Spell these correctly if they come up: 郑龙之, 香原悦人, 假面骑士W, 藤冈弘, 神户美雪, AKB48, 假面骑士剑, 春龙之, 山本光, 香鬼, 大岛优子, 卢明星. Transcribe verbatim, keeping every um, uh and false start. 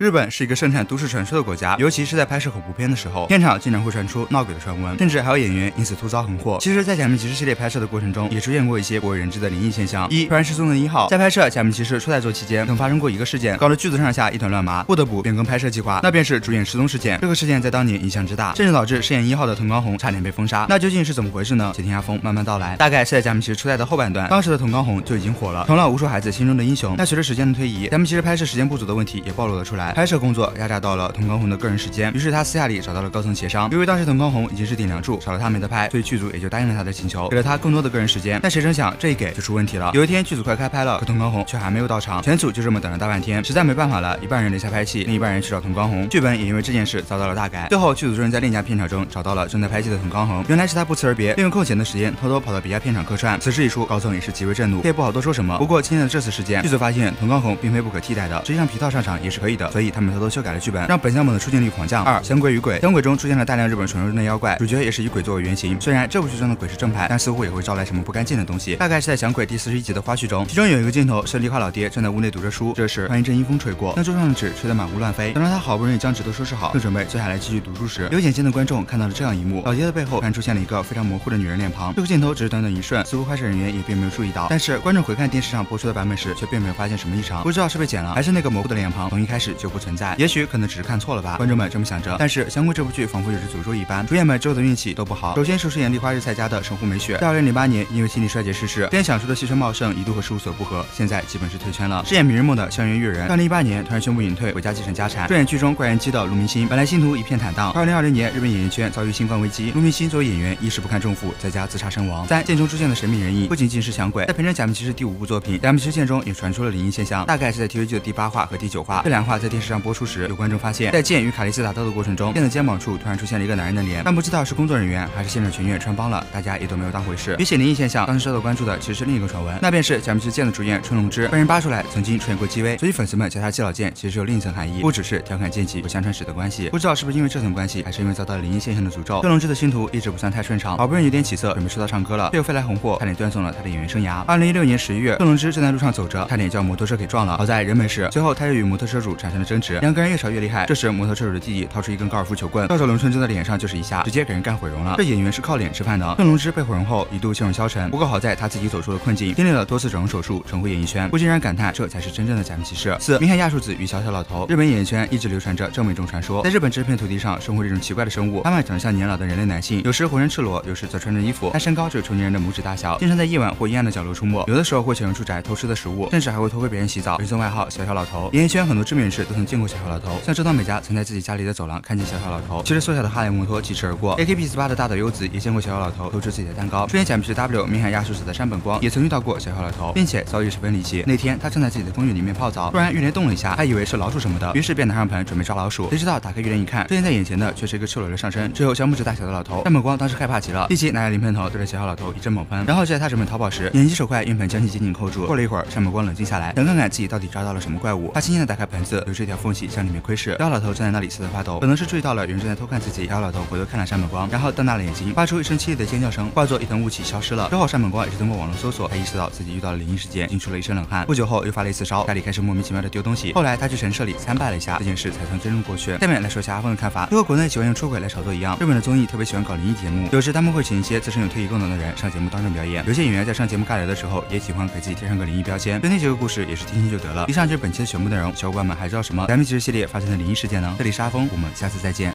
日本是一个盛产都市传说的国家，尤其是在拍摄恐怖片的时候，片场经常会传出闹鬼的传闻，甚至还有演员因此吐槽横祸。其实，在《假面骑士》系列拍摄的过程中，也出现过一些不为人知的灵异现象。一、突然失踪的一号，在拍摄《假面骑士》初代作期间，曾发生过一个事件，搞得剧组上下一团乱麻，不得不变更拍摄计划，那便是主演失踪事件。这个事件在当年影响之大，甚至导致饰演一号的藤冈弘差点被封杀。那究竟是怎么回事呢？且听阿峰慢慢道来。大概是在《假面骑士》初代的后半段，当时的藤冈弘就已经火了，成了无数孩子心中的英雄。但随着时间的推移，《假面骑士》拍摄时间不足的问题也暴露了出来。 拍摄工作压榨到了藤冈弘的个人时间，于是他私下里找到了高层协商。由于当时藤冈弘已经是顶梁柱，少了他没得拍，所以剧组也就答应了他的请求，给了他更多的个人时间。但谁成想这一给就出问题了。有一天剧组快开拍了，可藤冈弘却还没有到场，全组就这么等了大半天，实在没办法了，一半人留下拍戏，另一半人去找藤冈弘。剧本也因为这件事遭到了大改。最后剧组众人在另一家片场中找到了正在拍戏的藤冈弘，原来是他不辞而别，利用空闲的时间偷偷跑到别家片场客串。此事一出，高层也是极为震怒，也不好多说什么。不过经历了这次事件，剧组发现藤冈弘并非不可替代的，实际上皮套上场也是可以的。 所以他们偷偷修改了剧本，让本项目的出镜率狂降。二、香鬼与鬼，香鬼中出现了大量日本传说中的妖怪，主角也是以鬼作为原型。虽然这部剧中的鬼是正派，但似乎也会招来什么不干净的东西。大概是在香鬼第四十一集的花絮中，其中有一个镜头是梨花老爹站在屋内读着书，这时突然一阵阴风吹过，将桌上的纸吹得满屋乱飞。等到他好不容易将纸都收拾好，正准备坐下来继续读书时，有眼尖的观众看到了这样一幕：老爹的背后突然出现了一个非常模糊的女人脸庞。这个镜头只是短短一瞬，似乎拍摄人员也并没有注意到。但是观众回看电视上播出的版本时，却并没有发现什么异常。不知道是被剪了，还是那个模糊的脸庞从一开始就 不存在，也许可能只是看错了吧，观众们这么想着。但是《香鬼》这部剧仿佛有着诅咒一般，主演们之后的运气都不好。首先是饰演梨花日菜家的神户美雪，在二零零八年因为心力衰竭逝世，之前想出的戏称茂盛一度和事务所不合，现在基本是退圈了。饰演明日梦的香原悦人，二零一八年突然宣布隐退，回家继承家产。饰演剧中怪人姬的卢明星，本来星途一片坦荡，二零二零年日本演艺圈遭遇新冠危机，卢明星作为演员一时不堪重负，在家自杀身亡。三、剑中出现的神秘人影，不仅仅是香鬼，在凭着《假面骑士》第五部作品《假面骑士剑》中也传出了灵异现象，大概是在 T V G 的第八话和第九话，这两话在 电视上播出时，有观众发现，在剑与卡莉斯打斗的过程中，剑的肩膀处突然出现了一个男人的脸，但不知道是工作人员还是现场全员穿帮了，大家也都没有当回事。比起灵异现象，当时受到关注的其实是另一个传闻，那便是假面骑士剑的主演春龙之被人扒出来曾经出演过 G V， 所以粉丝们叫他姬老剑，其实有另一层含义，不只是调侃剑姬有相传史的关系。不知道是不是因为这层关系，还是因为遭到了灵异现象的诅咒，春龙之的星途一直不算太顺畅，好不容易有点起色，准备出道唱歌了，却又飞来横祸，差点断送了他的演员生涯。二零一六年十一月，春龙之正在路上走着，差点叫摩托车给撞了，好在人没事。随后他又与摩托车主产生 争执，两个人越吵越厉害。这时，摩托车手的弟弟掏出一根高尔夫球棍，照着龙春之的脸上就是一下，直接给人干毁容了。这演员是靠脸吃饭的。郑龙之被毁容后，一度陷入消沉。不过好在他自己走出了困境，经历了多次整容手术，重回演艺圈，不禁让人感叹，这才是真正的假面骑士。四、明海亚树子与小小老头。日本演艺圈一直流传着这么一种传说，在日本这片土地上生活着一种奇怪的生物，他们长得像年老的人类男性，有时浑身赤裸，有时则穿着衣服，但身高只有成年人的拇指大小，经常在夜晚或阴暗的角落出没，有的时候会潜入住宅偷吃的食物，甚至还会偷窥别人洗澡，人送外号小小老头。演艺圈很多知名人士 都曾见过小小老头，像周汤美嘉曾在自己家里的走廊看见小小老头骑着缩小的哈雷摩托疾驰而过。A K B 四十八的大岛优子也见过小小老头偷吃自己的蛋糕。出演假面骑士 W 名海亚树子的山本光也曾遇到过小小老头，并且遭遇十分离奇。那天他正在自己的公寓里面泡澡，突然浴帘动了一下，他以为是老鼠什么的，于是便拿上盆准备抓老鼠。谁知道打开浴帘一看，出现在眼前的却是一个赤裸的上身，只有小拇指大小的老头。山本光当时害怕极了，立即拿着淋喷头对着小小老头一阵猛喷。然后就在他准备逃跑时，眼疾手快用盆将其紧紧扣住。过了一会儿，山本光冷静下来，想看看自己到底抓到了什么怪物。他轻轻地打开盆子， 这条缝隙向里面窥视，小老头站在那里瑟瑟发抖，可能是注意到了有人正在偷看自己。小老头回头看了山本光，然后瞪大了眼睛，发出一声凄厉的尖叫声，化作一团雾气消失了。之后，山本光也是通过网络搜索才意识到自己遇到了灵异事件，惊出了一身冷汗。不久后又发了一次烧，家里开始莫名其妙的丢东西。后来他去神社里参拜了一下，这件事才算真正过去。下面来说一下阿峰的看法。就和国内喜欢用出轨来炒作一样，日本的综艺特别喜欢搞灵异节目，有时他们会请一些自身有特异功能的人上节目当众表演。有些演员在上节目尬聊的时候，也喜欢给自己贴上个灵异标签。对那几个故事也是听听就得了。以上就是本期的全部内容，小伙伴们还知道 什么？咱们假面骑士系列发生的灵异事件呢？这里是阿峰，我们下次再见。